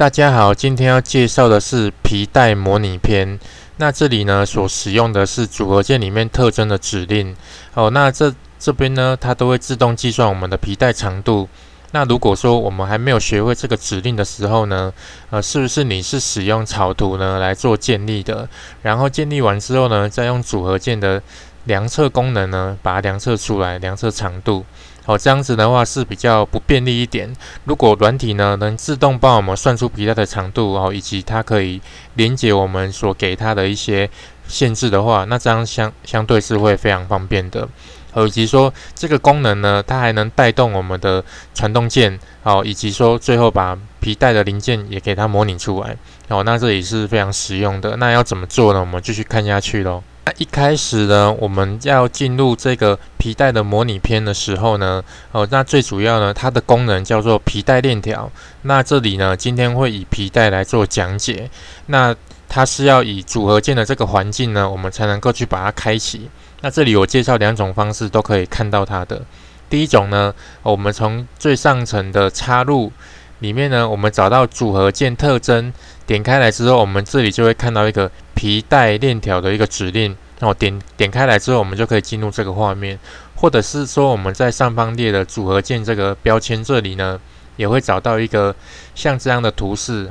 大家好，今天要介绍的是皮带模拟篇。那这里呢，所使用的是组合件里面特征的指令。那这边呢，它都会自动计算我们的皮带长度。那如果说我们还没有学会这个指令的时候呢，是不是你是使用草图呢来做建立的？然后建立完之后呢，再用组合件的量测功能呢，把它量测出来，量测长度。这样子的话是比较不便利一点。如果软体呢能自动帮我们算出皮带的长度，以及它可以连接我们所给它的一些限制的话，那这样相对是会非常方便的。以及说这个功能呢，它还能带动我们的传动件，以及说最后把皮带的零件也给它模拟出来。那这也是非常实用的。那要怎么做呢？我们继续看下去咯。那一开始呢，我们要进入这个皮带的模拟篇的时候呢，那最主要呢，它的功能叫做皮带链条。那这里呢，今天会以皮带来做讲解。那它是要以组合件的这个环境呢，我们才能够去把它开启。那这里我介绍两种方式都可以看到它的。第一种呢，我们从最上层的插入里面呢，我们找到组合件特征，点开来之后，我们这里就会看到一个皮带链条的一个指令。点开来之后，我们就可以进入这个画面，或者是说我们在上方列的组合件这个标签这里呢，也会找到一个像这样的图示，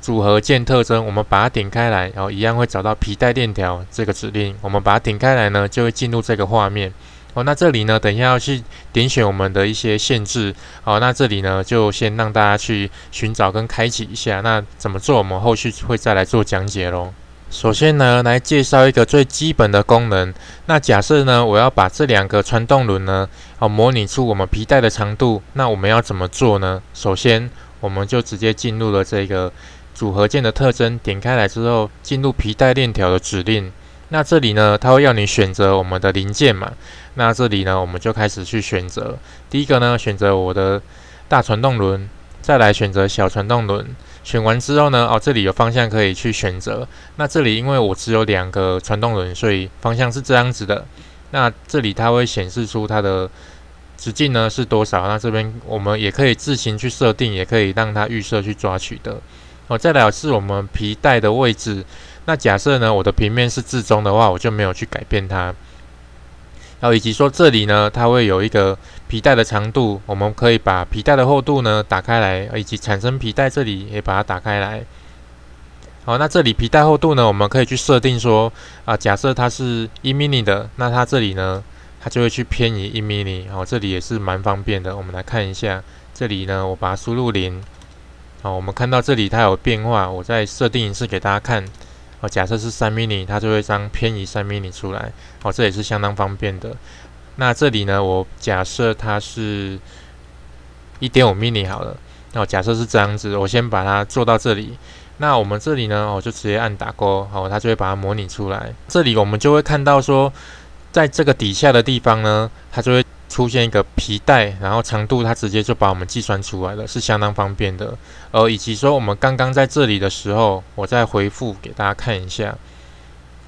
组合件特征，我们把它点开来，一样会找到皮带链条这个指令，我们把它点开来呢，就会进入这个画面。那这里呢，等一下要去点选我们的一些限制。那这里呢，就先让大家去寻找跟开启一下。那怎么做，我们后续会再来做讲解咯。首先呢，来介绍一个最基本的功能。那假设呢，我要把这两个传动轮呢，模拟出我们皮带的长度。那我们要怎么做呢？首先，我们就直接进入了这个组合件的特征，点开来之后，进入皮带链条的指令。那这里呢，它会要你选择我们的零件嘛。那这里呢，我们就开始去选择。第一个呢，选择我的大传动轮，再来选择小传动轮。选完之后呢，这里有方向可以去选择。那这里因为我只有两个传动轮，所以方向是这样子的。那这里它会显示出它的直径呢是多少。那这边我们也可以自行去设定，也可以让它预设去抓取的。再来是我们皮带的位置。那假设呢，我的平面是置中的话，我就没有去改变它。以及说这里呢，它会有一个皮带的长度，我们可以把皮带的厚度呢打开来，以及产生皮带这里也把它打开来。那这里皮带厚度呢，我们可以去设定说，假设它是1mm 的，那它这里呢，它就会去偏移1mm。这里也是蛮方便的。我们来看一下，这里呢，我把它输入0。我们看到这里它有变化，我再设定一次给大家看。假设是3mm， 它就会将偏移3mm 出来。这也是相当方便的。那这里呢，我假设它是 1.5mm 好了。假设是这样子，我先把它做到这里。那我们这里呢，我就直接按打勾，它就会把它模拟出来。这里我们就会看到说，在这个底下的地方呢，它就会出现一个皮带，然后长度它直接就把我们计算出来了，是相当方便的。以及说我们刚刚在这里的时候，我再回复给大家看一下。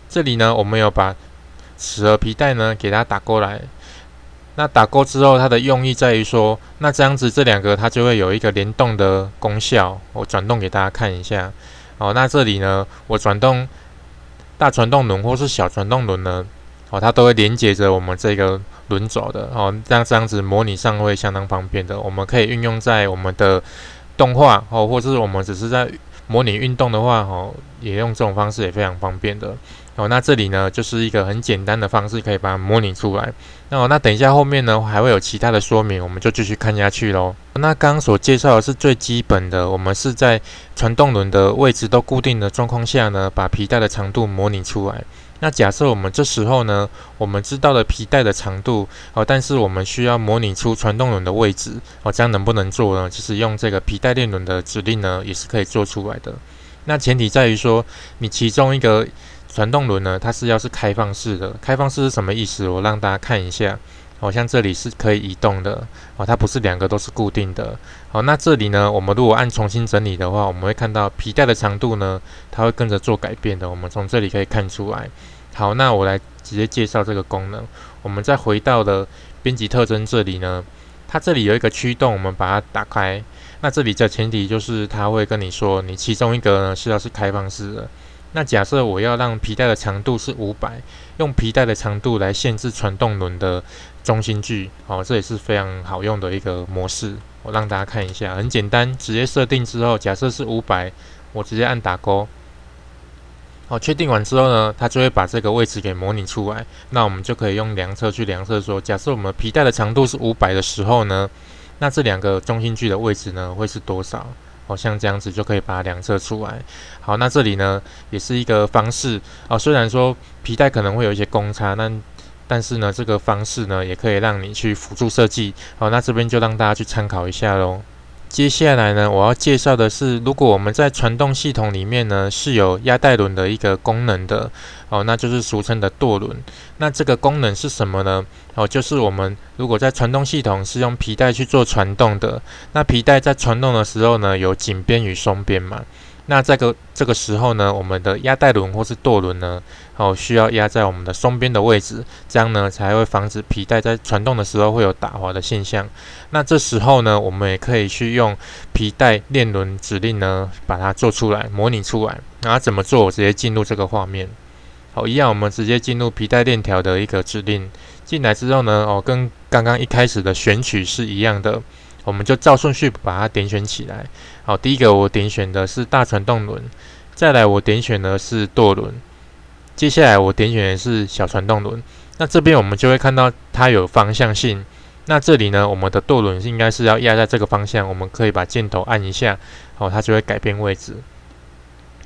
这里呢，我们有把齿轮皮带呢给它打勾来。那打勾之后，它的用意在于说，那这样子这两个它就会有一个联动的功效。我转动给大家看一下。那这里呢，我转动大传动轮或是小传动轮呢，它都会连接着我们这个轮轴的。这样子模拟上会相当方便的。我们可以运用在我们的动画，或是我们只是在模拟运动的话，也用这种方式也非常方便的。那这里呢，就是一个很简单的方式，可以把它模拟出来。那等一下后面呢，还会有其他的说明，我们就继续看下去咯。那刚刚所介绍的是最基本的，我们是在传动轮的位置都固定的状况下呢，把皮带的长度模拟出来。那假设我们这时候呢，我们知道了皮带的长度，但是我们需要模拟出传动轮的位置，这样能不能做呢？就是用这个皮带链轮的指令呢，也是可以做出来的。那前提在于说，你其中一个传动轮呢，它是要是开放式的。开放式是什么意思？我让大家看一下。像这里是可以移动的，它不是两个都是固定的。那这里呢，我们如果按重新整理的话，我们会看到皮带的长度呢，它会跟着做改变的。我们从这里可以看出来。好，那我来直接介绍这个功能。我们再回到了编辑特征这里呢，它这里有一个驱动，我们把它打开。那这里的前提就是他会跟你说，你其中一个呢是要是开放式的。那假设我要让皮带的长度是500，用皮带的长度来限制传动轮的中心距，哦，这也是非常好用的一个模式。我让大家看一下，很简单，直接设定之后，假设是500，我直接按打勾。好，确定完之后呢，它就会把这个位置给模拟出来。那我们就可以用量测去量测说，假设我们皮带的长度是500的时候呢，那这两个中心距的位置呢会是多少？好，像这样子就可以把它量测出来。好，那这里呢也是一个方式哦。虽然说皮带可能会有一些公差，但是呢这个方式呢也可以让你去辅助设计。好，那这边就让大家去参考一下咯。接下来呢，我要介绍的是，如果我们在传动系统里面呢是有压带轮的一个功能的哦，那就是俗称的舵轮。那这个功能是什么呢？哦，就是我们如果在传动系统是用皮带去做传动的，那皮带在传动的时候呢有紧边与松边嘛。那这个时候呢，我们的压带轮或是舵轮呢，哦，需要压在我们的松边的位置，这样呢才会防止皮带在传动的时候会有打滑的现象。那这时候呢，我们也可以去用皮带链轮指令呢，把它做出来，模拟出来。那怎么做？我直接进入这个画面。好，一样，我们直接进入皮带链条的一个指令。进来之后呢，哦，跟刚刚一开始的选取是一样的。我们就照顺序把它点选起来。好，第一个我点选的是大传动轮，再来我点选的是舵轮，接下来我点选的是小传动轮。那这边我们就会看到它有方向性。那这里呢，我们的舵轮应该是要压在这个方向，我们可以把箭头按一下，好，它就会改变位置。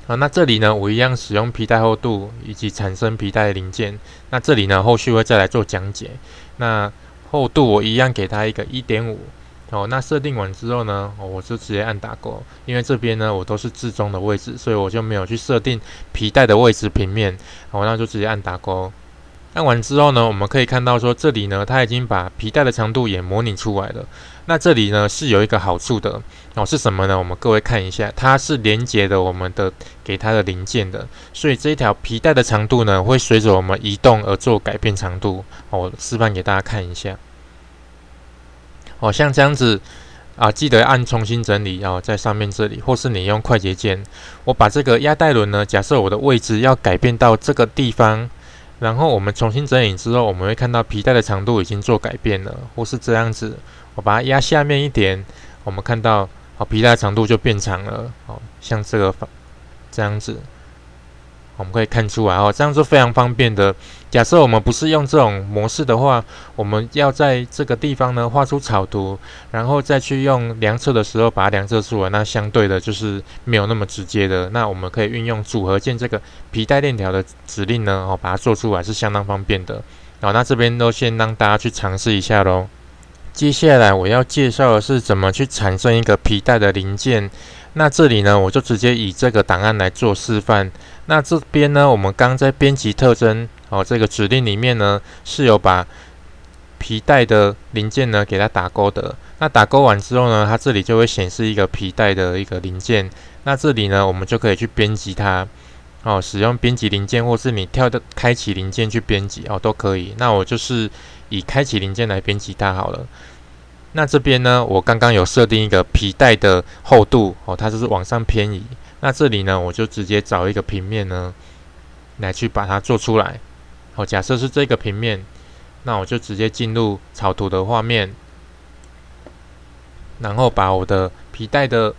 好，那这里呢，我一样使用皮带厚度以及产生皮带零件。那这里呢，后续会再来做讲解。那厚度我一样给它一个 1.5。哦，那设定完之后呢，哦，我就直接按打勾，因为这边呢我都是置中的位置，所以我就没有去设定皮带的位置平面。哦，那就直接按打勾。按完之后呢，我们可以看到说这里呢，它已经把皮带的长度也模拟出来了。那这里呢是有一个好处的哦，是什么呢？我们各位看一下，它是连接的我们的给它的零件的，所以这一条皮带的长度呢会随着我们移动而做改变长度。哦，我示范给大家看一下。哦，像这样子啊，记得按重新整理哦，在上面这里，或是你用快捷键，我把这个压带轮呢，假设我的位置要改变到这个地方，然后我们重新整理之后，我们会看到皮带的长度已经做改变了，或是这样子，我把它压下面一点，我们看到哦，皮带的长度就变长了哦，像这个这样子。我们可以看出来哦，这样就非常方便的。假设我们不是用这种模式的话，我们要在这个地方呢画出草图，然后再去用量测的时候把它量测出来，那相对的就是没有那么直接的。那我们可以运用组合键这个皮带链条的指令呢，哦，把它做出来是相当方便的。好，那这边都先让大家去尝试一下咯。接下来我要介绍的是怎么去产生一个皮带的零件。那这里呢，我就直接以这个档案来做示范。那这边呢，我们刚在编辑特征哦这个指令里面呢，是有把皮带的零件呢给它打勾的。那打勾完之后呢，它这里就会显示一个皮带的一个零件。那这里呢，我们就可以去编辑它。哦，使用编辑零件，或是你跳的开启零件去编辑哦，都可以。那我就是以开启零件来编辑它好了。那这边呢，我刚刚有设定一个皮带的厚度哦，它就是往上偏移。那这里呢，我就直接找一个平面呢，来去把它做出来。哦，假设是这个平面，那我就直接进入草图的画面，然后把我的皮带的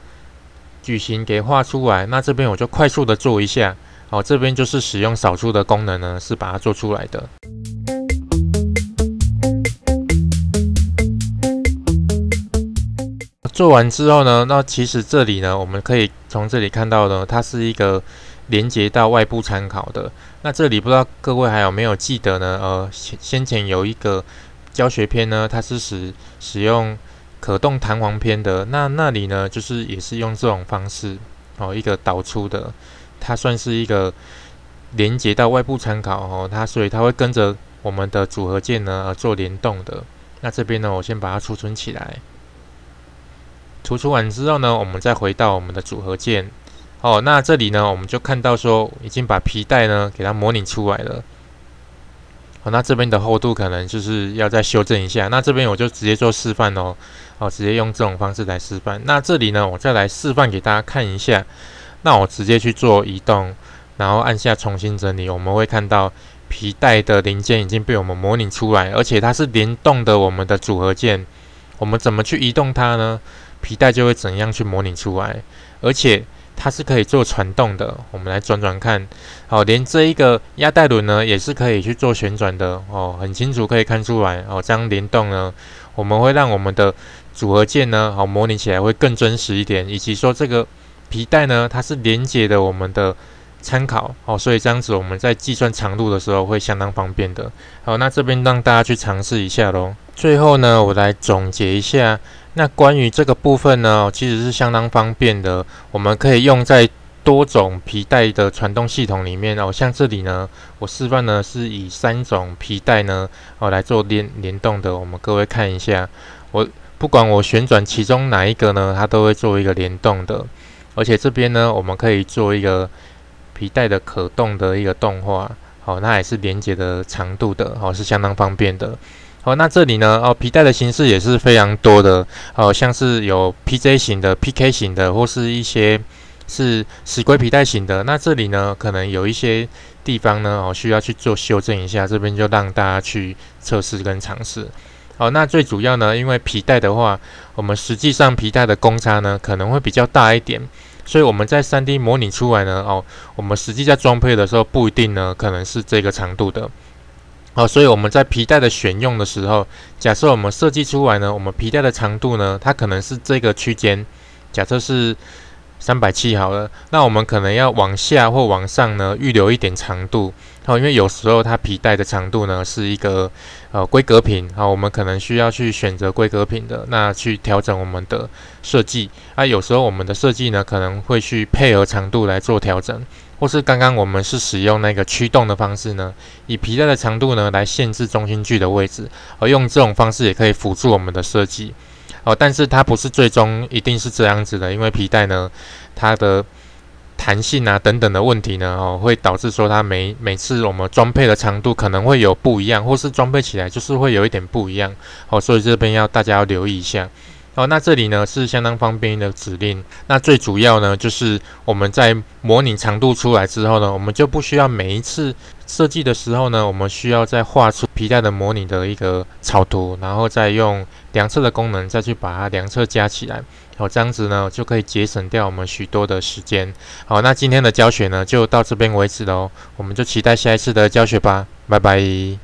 矩形给画出来。那这边我就快速的做一下。哦，这边就是使用扫除的功能呢，是把它做出来的。做完之后呢，那其实这里呢，我们可以从这里看到呢，它是一个连接到外部参考的。那这里不知道各位还有没有记得呢？先前有一个教学篇呢，它是使用可动弹簧篇的。那里呢，就是也是用这种方式哦，一个导出的，它算是一个连接到外部参考哦，所以它会跟着我们的组合键呢做联动的。那这边呢，我先把它储存起来。储存完之后呢，我们再回到我们的组合键。哦，那这里呢，我们就看到说已经把皮带呢给它模拟出来了。哦，那这边的厚度可能就是要再修正一下。那这边我就直接做示范哦，哦，直接用这种方式来示范。那这里呢，我再来示范给大家看一下。那我直接去做移动，然后按下重新整理，我们会看到皮带的零件已经被我们模拟出来，而且它是联动的我们的组合件。我们怎么去移动它呢？皮带就会怎样去模拟出来，而且它是可以做传动的，我们来转转看。好，连这一个压带轮呢，也是可以去做旋转的哦，很清楚可以看出来哦。这样联动呢，我们会让我们的组合件呢，好模拟起来会更真实一点，以及说这个皮带呢，它是连接的我们的参考哦，所以这样子我们在计算长度的时候会相当方便的。好，那这边让大家去尝试一下咯。最后呢，我来总结一下。那关于这个部分呢，其实是相当方便的，我们可以用在多种皮带的传动系统里面哦。像这里呢，我示范呢是以3种皮带呢哦来做联动的，我们各位看一下，我不管我旋转其中哪一个呢，它都会做一个联动的。而且这边呢，我们可以做一个皮带的可动的一个动画，好，那也是连接的长度的，好，是相当方便的。好，那这里呢，哦，皮带的形式也是非常多的，哦，像是有 PJ 型的、PK 型的，或是一些是石龟皮带型的。那这里呢，可能有一些地方呢，哦，需要去做修正一下，这边就让大家去测试跟尝试。好，那最主要呢，因为皮带的话，我们实际上皮带的公差呢，可能会比较大一点。所以我们在 3D 模拟出来呢，哦，我们实际在装配的时候不一定呢，可能是这个长度的。好，所以我们在皮带的选用的时候，假设我们设计出来呢，我们皮带的长度呢，它可能是这个区间，假设是370好了，那我们可能要往下或往上呢预留一点长度，好，因为有时候它皮带的长度呢是一个规格品，好，我们可能需要去选择规格品的，那去调整我们的设计，啊，有时候我们的设计呢可能会去配合长度来做调整，或是刚刚我们是使用那个驱动的方式呢，以皮带的长度呢来限制中心距的位置，而用这种方式也可以辅助我们的设计。哦，但是它不是最终一定是这样子的，因为皮带呢，它的弹性啊等等的问题呢，哦，会导致说它每次我们装配的长度可能会有不一样，或是装配起来就是会有一点不一样，哦，所以这边大家要留意一下。哦，那这里呢是相当方便的指令。那最主要呢，就是我们在模拟长度出来之后呢，我们就不需要每一次设计的时候呢，我们需要再画出皮带的模拟的一个草图，然后再用量测的功能再去把它量测加起来。好，这样子呢就可以节省掉我们许多的时间。好，那今天的教学呢就到这边为止咯，我们就期待下一次的教学吧，拜拜。